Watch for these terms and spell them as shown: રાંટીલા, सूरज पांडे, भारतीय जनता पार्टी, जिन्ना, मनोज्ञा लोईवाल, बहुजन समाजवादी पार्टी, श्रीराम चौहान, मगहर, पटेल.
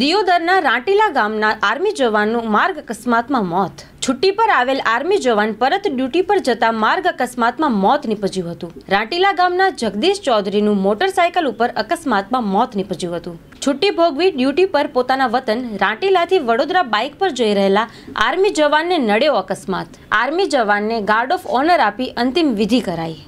દિયોદરના રાંટીલા ગામના આર્મી જવાનનું માર્ગ અકસ્માતમાં મોત। छुट्टी पर आवेल आर्मी जवान परत ड्यूटी पर जता मार्ग अकस्मातमां मौत निपज्युं हतुं। रांटीला गामना जगदीश चौधरीनुं मोटरसाइकल उपर अकस्मातमां मौत निपज्युं हतुं। छुट्टी भोगवी ड्यूटी पर पोताना वतन रांटीलाथी वडोदरा बाइक पर जई रहेला आर्मी जवानने नड्यो अकस्मात। आर्मी जवानने गार्ड ऑफ ऑनर आपी अंतिम विधि कराई।